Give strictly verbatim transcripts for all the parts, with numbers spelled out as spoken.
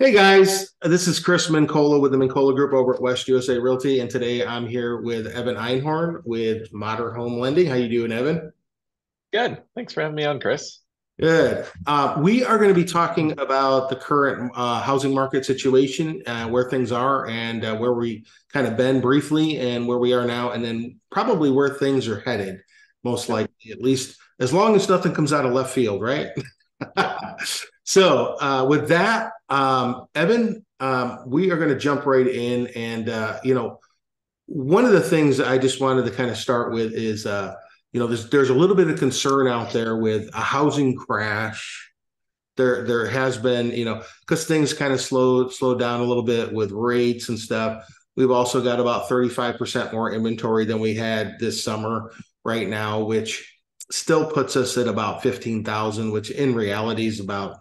Hey guys, this is Chris Mincolla with the Mincolla Group over at West U S A Realty, and today I'm here with Evan Einhorn with Modern Home Lending. How you doing, Evan? Good. Thanks for having me on, Chris. Good. Uh, we are going to be talking about the current uh, housing market situation, uh, where things are and uh, where we kind of been briefly and where we are now, and then probably where things are headed, most likely, at least as long as nothing comes out of left field, right? So uh, with that, um, Evan, um, we are going to jump right in. And, uh, you know, one of the things I just wanted to kind of start with is, uh, you know, there's there's a little bit of concern out there with a housing crash. There there has been, you know, because things kind of slowed, slowed down a little bit with rates and stuff. We've also got about thirty-five percent more inventory than we had this summer right now, which still puts us at about fifteen thousand, which in reality is about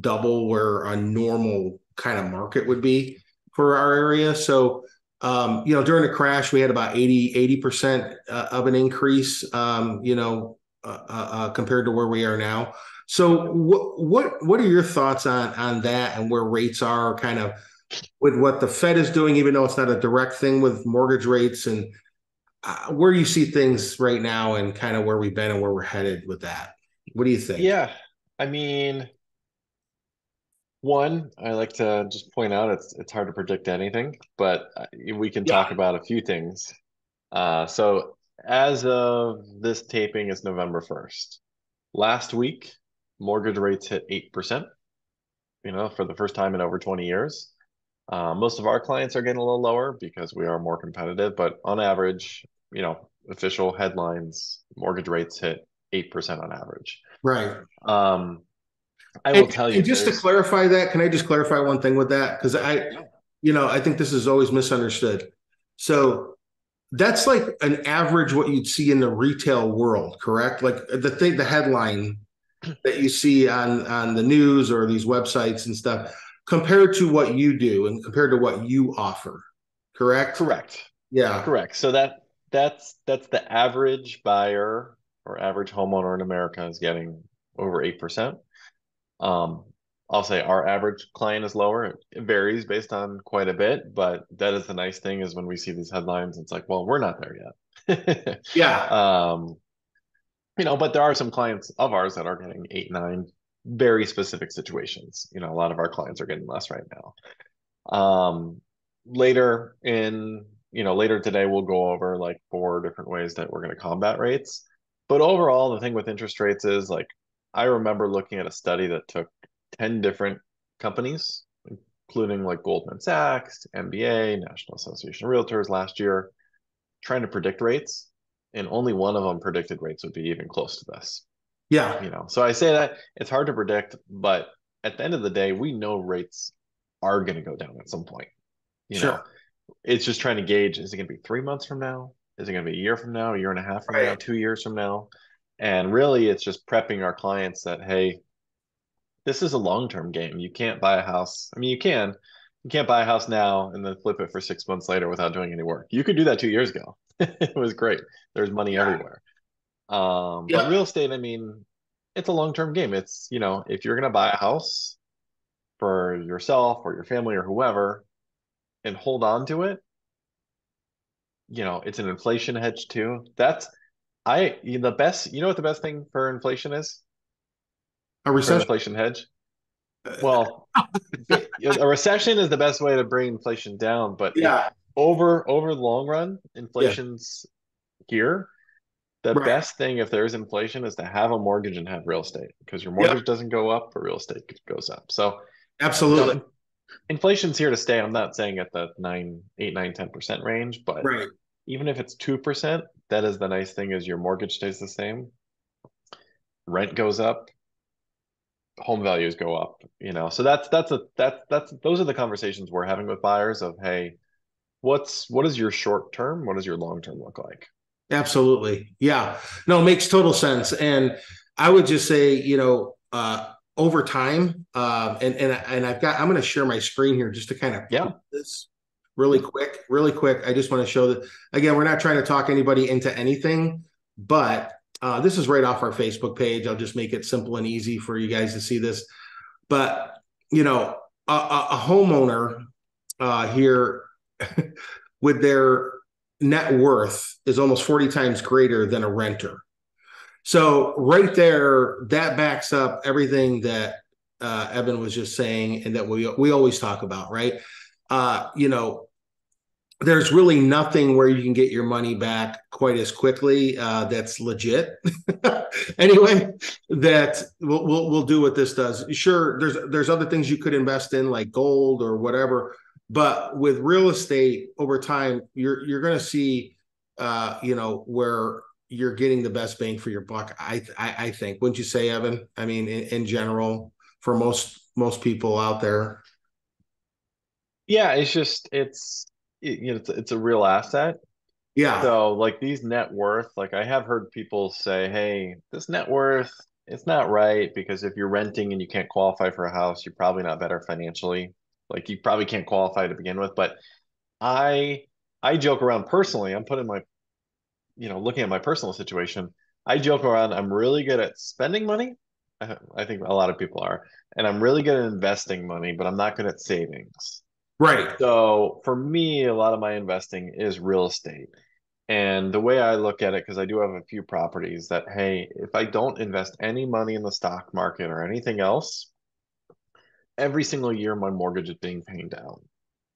double where a normal kind of market would be for our area. So, um, you know, during the crash, we had about eighty percent uh, of an increase, um, you know, uh, uh, compared to where we are now. So what, what, what are your thoughts on, on that and where rates are kind of with what the Fed is doing, even though it's not a direct thing with mortgage rates, and uh, where you see things right now and kind of where we've been and where we're headed with that? What do you think? Yeah. I mean, one, I like to just point out it's it's hard to predict anything, but we can yeah. talk about a few things. Uh, so as of this taping, it's November first. Last week, mortgage rates hit eight percent, you know, for the first time in over twenty years. Uh, most of our clients are getting a little lower because we are more competitive, but on average, you know, official headlines, mortgage rates hit eight percent on average. Right. Um I will and, tell you. And just to clarify that, can I just clarify one thing with that? Because I, you know, I think this is always misunderstood. So that's like an average what you'd see in the retail world, correct? Like the thing, the headline that you see on on the news or these websites and stuff, compared to what you do and compared to what you offer, correct? Correct. Yeah. Correct. So that that's that's the average buyer or average homeowner in America is getting over eight percent. Um, I'll say our average client is lower. It varies based on quite a bit, but that is the nice thing is when we see these headlines, it's like, well, we're not there yet. yeah. Um, you know, but there are some clients of ours that are getting eight, nine, very specific situations. You know, a lot of our clients are getting less right now. Um, later in, you know, later today, we'll go over like four different ways that we're going to combat rates. But overall, the thing with interest rates is like, I remember looking at a study that took ten different companies, including like Goldman Sachs, M B A, National Association of Realtors last year, trying to predict rates. And only one of them predicted rates would be even close to this. Yeah. You know, so I say that it's hard to predict, but at the end of the day, we know rates are going to go down at some point. You sure. know, it's just trying to gauge, is it going to be three months from now? Is it going to be a year from now, a year and a half from right. now, two years from now? And really, it's just prepping our clients that, hey, this is a long-term game. You can't buy a house. I mean, you can. You can't buy a house now and then flip it for six months later without doing any work. You could do that two years ago. It was great. There's money everywhere. Um, yeah. But real estate, I mean, it's a long-term game. It's, you know, if you're going to buy a house for yourself or your family or whoever and hold on to it, you know, it's an inflation hedge too. That's... I the best you know what the best thing for inflation is? A recession. Inflation hedge. Well, a recession is the best way to bring inflation down, but yeah, over over the long run, inflation's yeah. here. The right. best thing if there is inflation is to have a mortgage and have real estate, because your mortgage yep. doesn't go up, but real estate goes up. So absolutely. So inflation's here to stay. I'm not saying at the nine, eight, nine, ten percent range, but right. even if it's two percent, that is the nice thing is your mortgage stays the same. Rent goes up. Home values go up, you know, so that's, that's a, that's, that's, those are the conversations we're having with buyers of, hey, what's, what is your short term? What does your long term look like? Absolutely. Yeah. No, it makes total sense. And I would just say, you know, uh, over time, uh, and, and, and I've got, I'm going to share my screen here just to kind of yeah. this. Really quick, really quick. I just want to show that, again, we're not trying to talk anybody into anything, but uh, this is right off our Facebook page. I'll just make it simple and easy for you guys to see this. But, you know, a, a homeowner uh, here with their net worth is almost forty times greater than a renter. So right there, that backs up everything that uh, Evan was just saying and that we we always talk about, right? Uh, you know, there's really nothing where you can get your money back quite as quickly uh, that's legit. Anyway, that we'll, we'll we'll do what this does. Sure, there's there's other things you could invest in like gold or whatever, but with real estate over time, you're you're going to see, uh, you know, where you're getting the best bang for your buck. I, I I think, wouldn't you say, Evan? I mean, in, in general, for most most people out there. Yeah, it's just it's it, you know it's, it's a real asset. Yeah. So like these net worth, like I have heard people say, hey, this net worth, it's not right because if you're renting and you can't qualify for a house, you're probably not better financially. Like you probably can't qualify to begin with. But I I joke around personally. I'm putting my you know, looking at my personal situation, I joke around, I'm really good at spending money. I, I think a lot of people are. And I'm really good at investing money, but I'm not good at savings. Right. So for me, a lot of my investing is real estate. And the way I look at it, because I do have a few properties that, hey, if I don't invest any money in the stock market or anything else, every single year my mortgage is being paid down.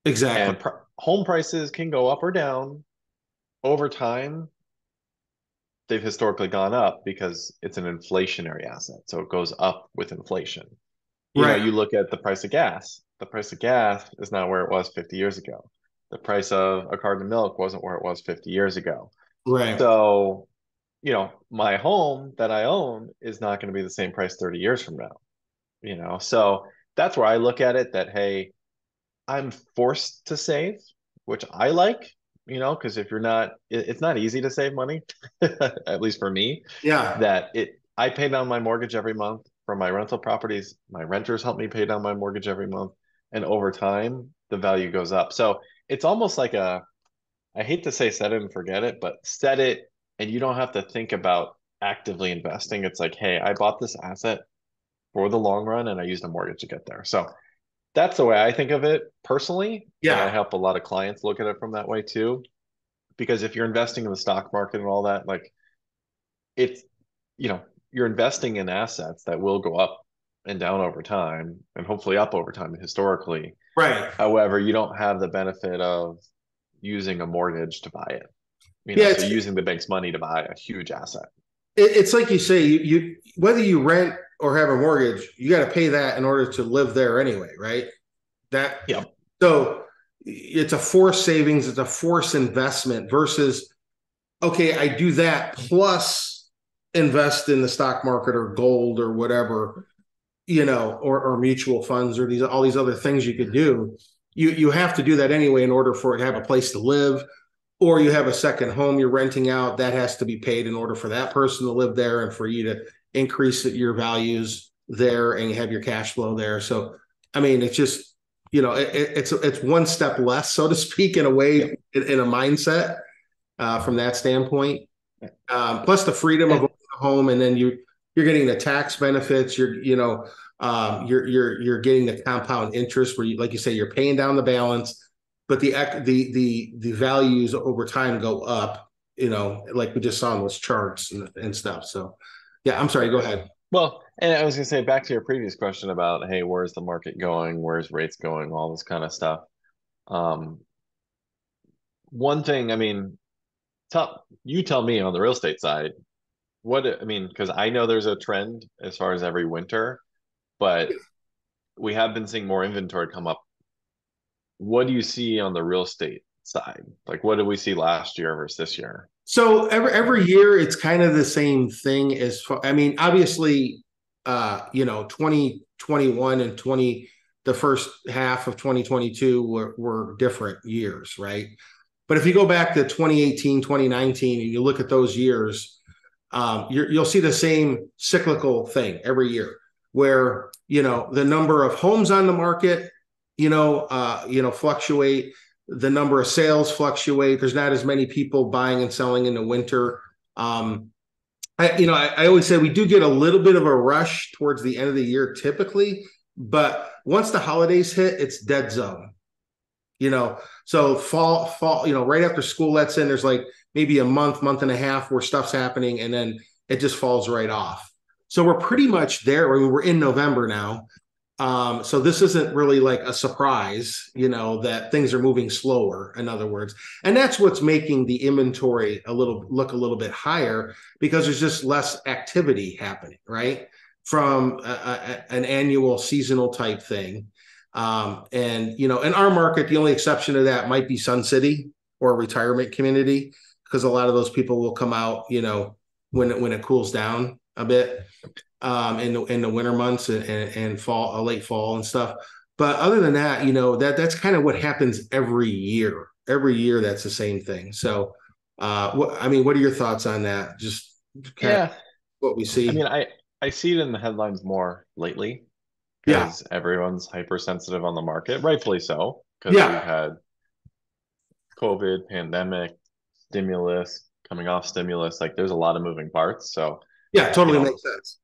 Exactly. And pr- home prices can go up or down over time. They've historically gone up because it's an inflationary asset. So it goes up with inflation. You right. know, you look at the price of gas. The price of gas is not where it was fifty years ago. The price of a carton of milk wasn't where it was fifty years ago. Right. So, you know, my home that I own is not going to be the same price thirty years from now. You know, so that's where I look at it that, hey, I'm forced to save, which I like. You know, because if you're not, it, it's not easy to save money, at least for me. Yeah. That it, I pay down my mortgage every month for my rental properties. My renters help me pay down my mortgage every month. And over time, the value goes up. So it's almost like a, I hate to say set it and forget it, but set it and you don't have to think about actively investing. It's like, hey, I bought this asset for the long run and I used a mortgage to get there. So that's the way I think of it personally. Yeah. And I help a lot of clients look at it from that way too. Because if you're investing in the stock market and all that, like it's, you know, you're investing in assets that will go up and down over time and hopefully up over time historically. Right. However, you don't have the benefit of using a mortgage to buy it. You know, yeah, so using the bank's money to buy a huge asset. It's like you say, you, you whether you rent or have a mortgage, you got to pay that in order to live there anyway, right? That yeah. So it's a forced savings, it's a forced investment versus, okay, I do that plus invest in the stock market or gold or whatever, you know, or, or mutual funds or these all these other things you could do. You you have to do that anyway in order for it to have a place to live. Or you have a second home you're renting out that has to be paid in order for that person to live there and for you to increase your values there and have your cash flow there. So, I mean, it's just, you know, it, it's it's one step less, so to speak, in a way, yeah. in, in a mindset uh, from that standpoint. Yeah. Um, plus the freedom yeah. of owning a home, and then you you're getting the tax benefits. You're you know um, you're you're you're getting the compound interest where, you, like you say, you're paying down the balance. But the the the the values over time go up, you know, like we just saw in those charts and, and stuff. So, yeah, I'm sorry. Go ahead. Well, and I was going to say back to your previous question about, hey, where's the market going? Where's rates going? All this kind of stuff. Um, one thing, I mean, tell, you tell me on the real estate side, what I mean, because I know there's a trend as far as every winter, but we have been seeing more inventory come up. What do you see on the real estate side? Like, what did we see last year versus this year? So every every year, it's kind of the same thing. As far, I mean, obviously, uh, you know, twenty twenty-one and twenty, the first half of twenty twenty-two were, were different years, right? But if you go back to twenty eighteen, twenty nineteen, and you look at those years, um, you're, you'll see the same cyclical thing every year, where you know the number of homes on the market. You know, uh, you know, fluctuate, the number of sales fluctuate. There's not as many people buying and selling in the winter. Um, I, you know, I, I always say we do get a little bit of a rush towards the end of the year typically, But once the holidays hit, it's dead zone, you know. So fall, fall, you know, right after school lets in, there's like maybe a month, month and a half where stuff's happening, and then it just falls right off. So we're pretty much there. I mean, we're in November now. Um, so this isn't really like a surprise, you know, that things are moving slower, in other words. And that's what's making the inventory a little look a little bit higher, because there's just less activity happening, right? From a, a, an annual seasonal type thing. Um, and, you know, in our market, the only exception to that might be Sun City or a retirement community, because a lot of those people will come out, you know, when it, when it cools down a bit, um, in the, in the winter months and, and, and fall, late fall and stuff. But other than that, you know, that that's kind of what happens every year, every year. That's the same thing. So, uh, what, I mean, what are your thoughts on that? Just kind yeah. of what we see. I mean, I, I see it in the headlines more lately, because yeah. everyone's hypersensitive on the market, rightfully so, because yeah. we've had COVID, pandemic, stimulus, coming off stimulus. Like, there's a lot of moving parts. So yeah, totally you know, makes sense.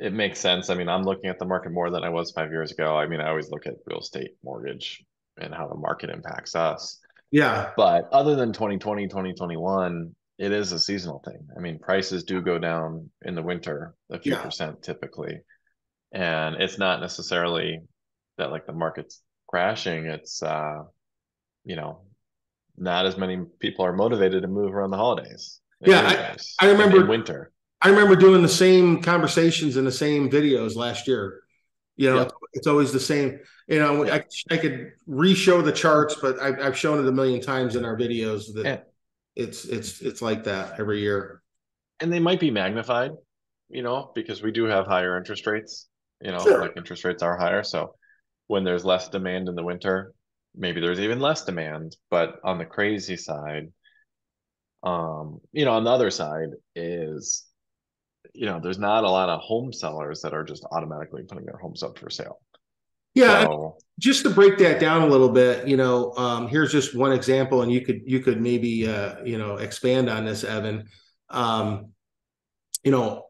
It makes sense. I mean, I'm looking at the market more than I was five years ago. I mean, I always look at real estate, mortgage, and how the market impacts us. Yeah. But other than twenty twenty, twenty twenty-one, it is a seasonal thing. I mean, prices do go down in the winter a few yeah. percent typically. And it's not necessarily that like the market's crashing. It's, uh, you know, not as many people are motivated to move around the holidays. Yeah, I, I remember in winter. I remember doing the same conversations and the same videos last year. You know, yeah. it's, it's always the same. You know, yeah. I, I could re-show the charts, but I've, I've shown it a million times in our videos that yeah. it's it's it's like that every year. And they might be magnified, you know, because we do have higher interest rates, you know, sure. like interest rates are higher. So when there's less demand in the winter, maybe there's even less demand. But on the crazy side, um, you know, on the other side is, you know, there's not a lot of home sellers that are just automatically putting their homes up for sale. Yeah. So, just to break that down a little bit, you know, um, here's just one example, and you could, you could maybe, uh, you know, expand on this, Evan. Um, you know,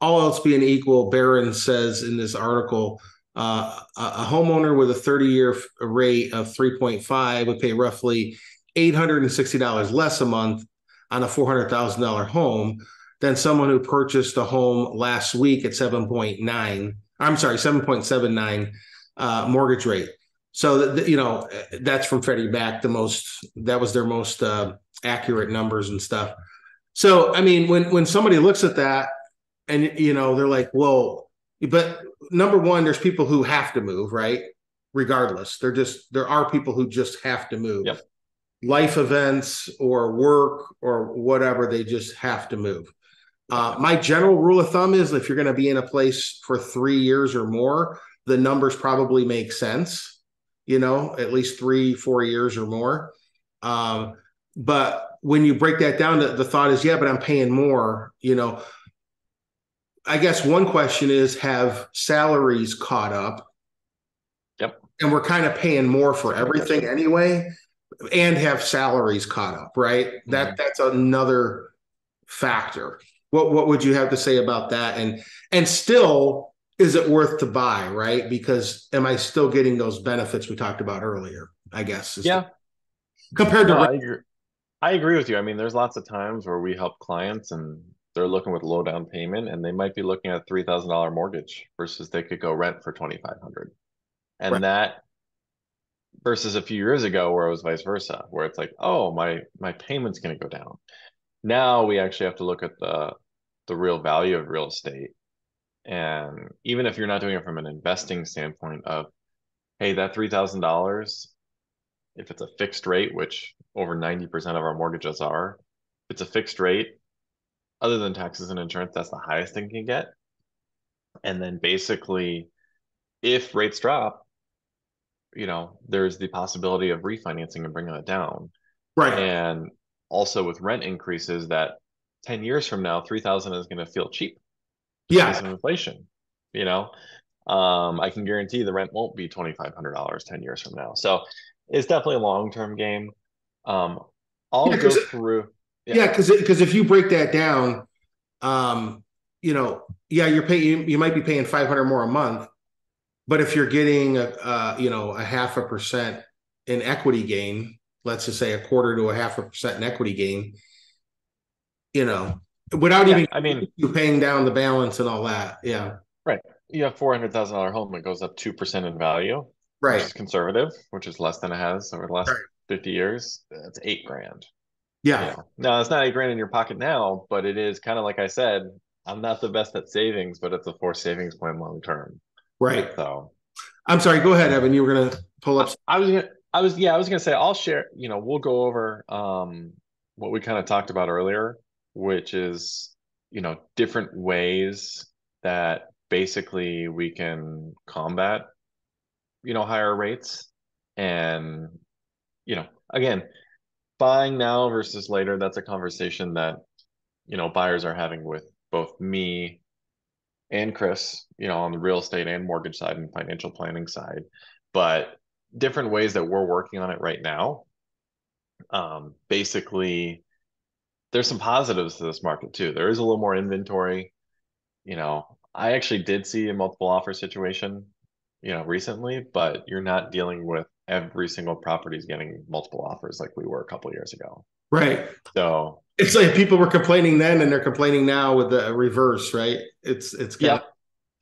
all else being equal, Barron says in this article, uh, a homeowner with a thirty-year rate of three point five would pay roughly eight hundred sixty dollars less a month on a four hundred thousand dollars home than someone who purchased a home last week at seven point nine, I'm sorry, seven point seven nine uh, mortgage rate. So, th- you know, that's from Freddie Mac, the most, that was their most uh, accurate numbers and stuff. So, I mean, when, when somebody looks at that and, you know, they're like, whoa, but number one, there's people who have to move, right? Regardless, they're just, there are people who just have to move. Yep. Life events or work or whatever, they just have to move. Uh, my general rule of thumb is if you're going to be in a place for three years or more, the numbers probably make sense, you know, at least three, four years or more. Um, but when you break that down, the, the thought is, yeah, but I'm paying more, you know. I guess one question is, have salaries caught up? Yep. And we're kind of paying more for everything anyway, and have salaries caught up, right? Mm-hmm. That that's another factor. What what would you have to say about that? And and still, is it worth to buy, right? Because am I still getting those benefits we talked about earlier, I guess? Yeah. The, compared no, to... I agree. I agree with you. I mean, there's lots of times where we help clients and they're looking with low down payment, and they might be looking at a three thousand dollars mortgage versus they could go rent for twenty-five hundred dollars. And right. that versus a few years ago where it was vice versa, where it's like, oh, my my payment's going to go down. Now we actually have to look at the the real value of real estate. And even if you're not doing it from an investing standpoint of, hey, that three thousand dollars, if it's a fixed rate, which over ninety percent of our mortgages are, if it's a fixed rate, other than taxes and insurance, that's the highest thing you can get. And then basically, if rates drop, you know, there's the possibility of refinancing and bringing it down. Right. And also with rent increases, that ten years from now, three thousand is going to feel cheap. Yeah. Because of inflation, you know, um, I can guarantee the rent won't be twenty-five hundred dollars ten years from now. So it's definitely a long-term game. Um, I'll yeah, go through. Yeah. yeah. Cause it, cause if you break that down, um, you know, yeah, you're paying, you, you might be paying five hundred more a month, But if you're getting, uh, you know, a half a percent in equity gain, let's just say a quarter to a half a percent in equity gain, you know, without yeah, even I mean, you paying down the balance and all that. Yeah. Right. You have four hundred thousand dollars home that goes up two percent in value. Right. Which is conservative, which is less than it has over the last right. fifty years. That's eight grand. Yeah. You know? Now, it's not eight grand in your pocket now, but it is kind of like I said, I'm not the best at savings, but it's a forced savings plan long term. Right. So I'm sorry. Go ahead, Evan. You were going to pull up. I was going to, I was, yeah, I was going to say, I'll share, you know, we'll go over um, what we kind of talked about earlier, which is, you know, different ways that basically we can combat, you know, higher rates. And, you know, again, buying now versus later, that's a conversation that, you know, buyers are having with both me and Chris, you know, on the real estate and mortgage side and financial planning side, but different ways that we're working on it right now. Um, basically, there's some positives to this market too. There is a little more inventory. You know, I actually did see a multiple offer situation, you know, recently, but you're not dealing with every single property is getting multiple offers like we were a couple of years ago. Right. So it's like people were complaining then and they're complaining now with the reverse, right? It's, it's good.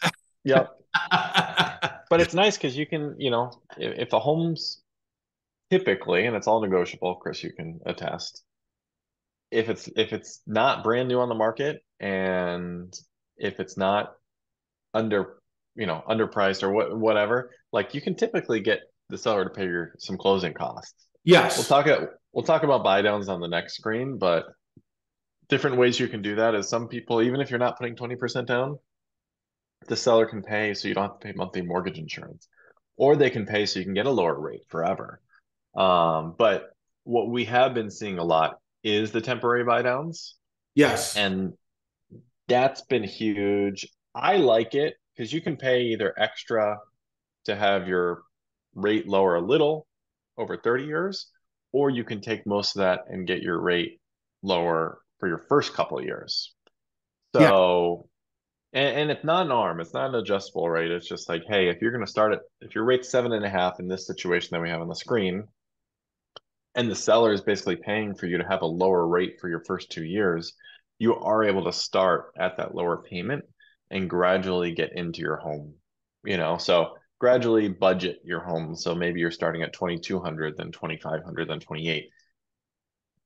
Yep. Yep. But it's nice because you can, you know, if, if a home's typically, and it's all negotiable, Chris, you can attest, if it's, if it's not brand new on the market and if it's not under, you know, underpriced or what, whatever, like you can typically get the seller to pay your, some closing costs. Yes. We'll talk about, we'll talk about buy downs on the next screen, but different ways you can do that is some people, even if you're not putting twenty percent down, the seller can pay so you don't have to pay monthly mortgage insurance, or they can pay so you can get a lower rate forever. Um, but what we have been seeing a lot is the temporary buy downs. Yes. And that's been huge. I like it because you can pay either extra to have your rate lower a little over thirty years, or you can take most of that and get your rate lower for your first couple of years. So, yeah. and, and it's not an A R M, it's not an adjustable rate. It's just like, hey, if you're going to start at, if your rate's seven and a half in this situation that we have on the screen, and the seller is basically paying for you to have a lower rate for your first two years, you are able to start at that lower payment and gradually get into your home, you know? So gradually budget your home. So maybe you're starting at twenty-two hundred, then twenty-five hundred, then twenty-eight.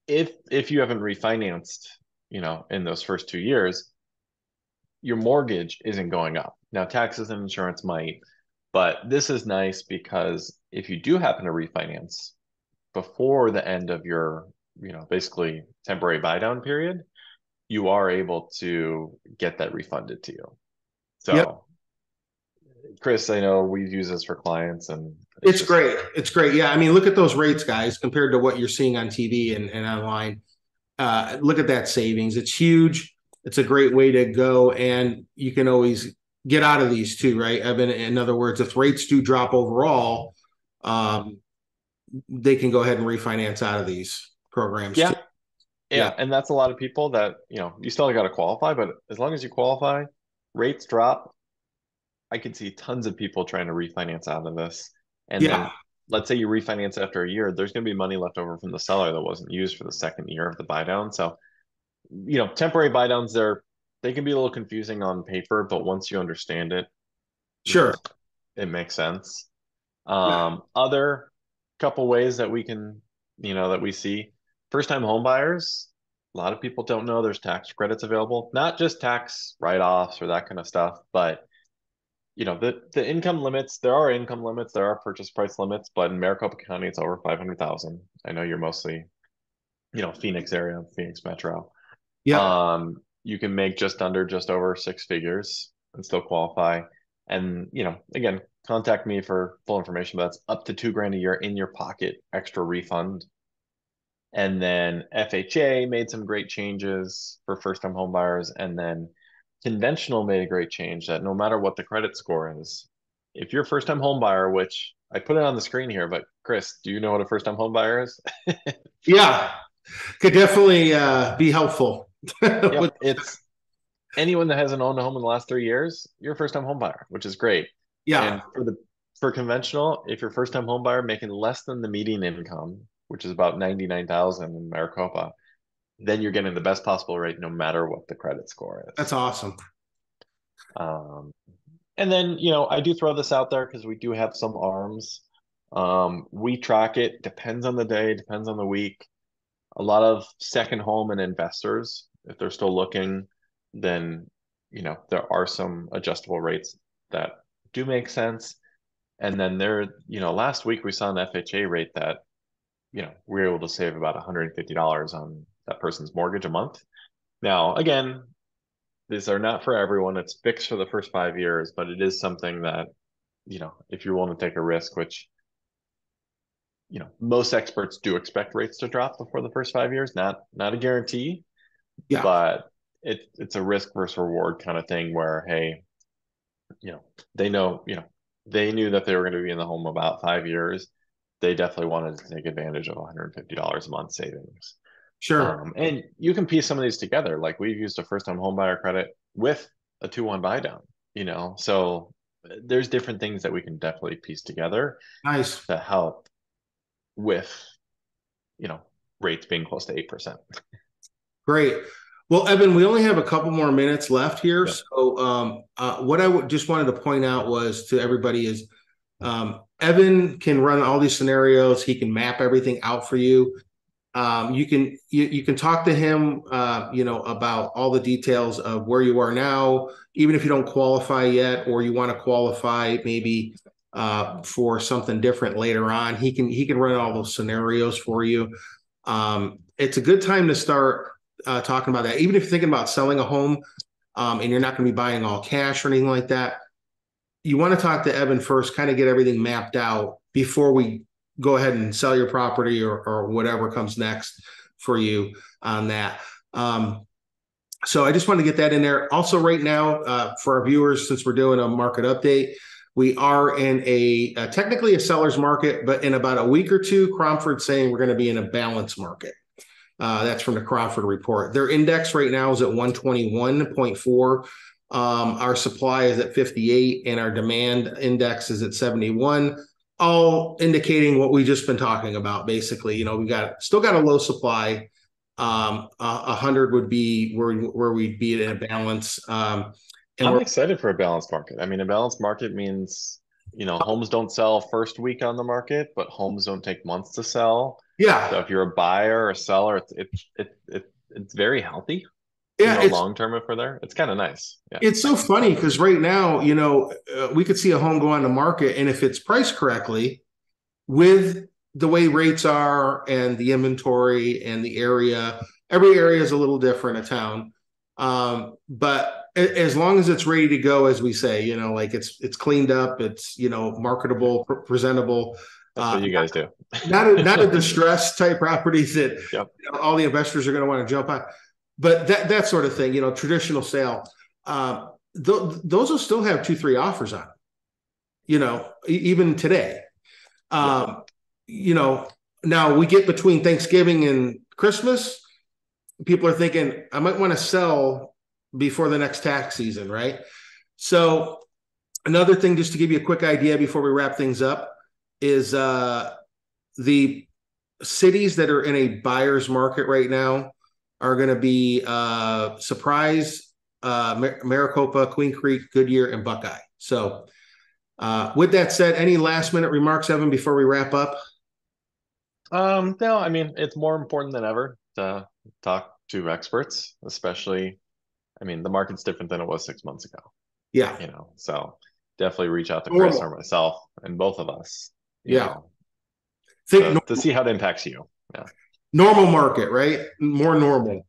If if you haven't refinanced, you know, in those first two years, your mortgage isn't going up. Now taxes and insurance might, but this is nice because if you do happen to refinance before the end of your, you know, basically temporary buy down period, you are able to get that refunded to you. So. Yep. Chris, I know we use this for clients and it's, it's just... great. It's great. Yeah. I mean, look at those rates, guys, compared to what you're seeing on T V and, and online. Uh, look at that savings. It's huge. It's a great way to go. And you can always get out of these too, right, Evan? In other words, if rates do drop overall, um, they can go ahead and refinance out of these programs. Yeah. Too. Yeah. Yeah. And that's a lot of people that, you know, you still got to qualify, but as long as you qualify, rates drop. I can see tons of people trying to refinance out of this. And yeah. Then let's say you refinance after a year, there's going to be money left over from the seller that wasn't used for the second year of the buy down. So, you know, temporary buy downs, they're, they can be a little confusing on paper, but once you understand it, sure, it makes sense. Um, yeah. Other couple ways that we can, you know, that we see first time home buyers, a lot of people don't know there's tax credits available, not just tax write-offs or that kind of stuff, but you know, the, the income limits, there are income limits, there are purchase price limits, but in Maricopa County, it's over five hundred thousand. I know you're mostly, you know, Phoenix area, Phoenix Metro. Yeah. Um, you can make just under, just over six figures and still qualify. And, you know, again, contact me for full information, but that's up to two grand a year in your pocket, extra refund. And then F H A made some great changes for first-time home buyers. And then conventional made a great change that no matter what the credit score is, if you're a first-time home buyer, which I put it on the screen here, but Chris, do you know what a first-time home buyer is? Yeah, could definitely uh, be helpful. Yep, it's anyone that hasn't owned a home in the last three years, you're a first-time home buyer, which is great. Yeah. And for the for conventional, if you're a first time home buyer making less than the median income, which is about ninety-nine thousand in Maricopa, then you're getting the best possible rate no matter what the credit score is. That's awesome. Um, and then, you know, I do throw this out there because we do have some A R Ms. Um, we track it, depends on the day, depends on the week. A lot of second home and investors, if they're still looking, then, you know, there are some adjustable rates that do make sense. And then there, you know, last week we saw an F H A rate that, you know, we were able to save about one hundred fifty dollars on that person's mortgage a month. Now, again, these are not for everyone. It's fixed for the first five years, but it is something that, you know, if you're willing to take a risk, which, you know, most experts do expect rates to drop before the first five years. Not not a guarantee, yeah. But it it's a risk versus reward kind of thing where, hey, you know, they know, you know, they knew that they were going to be in the home about five years. They definitely wanted to take advantage of one hundred fifty dollars a month savings. Sure. Um, and you can piece some of these together. Like we've used a first-time home buyer credit with a two one buy down, you know. So there's different things that we can definitely piece together. Nice. To help with, you know, rates being close to eight percent. Great. Well, Evan, we only have a couple more minutes left here. Yeah. So um, uh, what I w- just wanted to point out was to everybody is um, Evan can run all these scenarios. He can map everything out for you. Um, you can you, you can talk to him, uh, you know, about all the details of where you are now, even if you don't qualify yet or you want to qualify maybe uh, for something different later on. He can he can run all those scenarios for you. Um, it's a good time to start uh, talking about that. Even if you're thinking about selling a home um, and you're not going to be buying all cash or anything like that, you want to talk to Evan first, kind of get everything mapped out before we go ahead and sell your property or, or whatever comes next for you on that. Um, so I just want to get that in there. Also right now uh, for our viewers, since we're doing a market update, we are in a uh, technically a seller's market, but in about a week or two, Cromford's saying we're going to be in a balance market. Uh, that's from the Cromford report. Their index right now is at one twenty-one point four. Um, our supply is at fifty-eight and our demand index is at seventy-one. All indicating what we've just been talking about, basically. You know, we got still got a low supply. Um, a hundred would be where where we'd be in a balance. Um, and I'm excited for a balanced market. I mean, a balanced market means, you know, homes don't sell first week on the market, but homes don't take months to sell. Yeah. So if you're a buyer or a seller, it's it's it, it, it's very healthy. Yeah, you know, long term if we're there, it's kind of nice. Yeah. It's so funny because right now, you know, uh, we could see a home go on the market, and if it's priced correctly, with the way rates are and the inventory and the area, every area is a little different in town. Um, but a- as long as it's ready to go, as we say, you know, like it's it's cleaned up, it's, you know, marketable, pre- presentable. That's what you guys do. Uh, not a, not a distressed type property that yep. you know, all the investors are going to want to jump on. But that that sort of thing, you know, traditional sale, uh, th- those will still have two, three offers on them, you know, e- even today. Um, yeah. You know, now we get between Thanksgiving and Christmas. People are thinking, I might want to sell before the next tax season, right? So another thing, just to give you a quick idea before we wrap things up, is uh, the cities that are in a buyer's market right now are going to be uh, Surprise, uh, Mar- Maricopa, Queen Creek, Goodyear, and Buckeye. So uh, with that said, any last minute remarks, Evan, before we wrap up? Um, no, I mean, it's more important than ever to talk to experts, especially, I mean, the market's different than it was six months ago. Yeah. You know, so definitely reach out to Chris normal. or myself and both of us. Yeah. Know, Think to, normal- to see how it impacts you. Yeah. Normal market, right? More normal.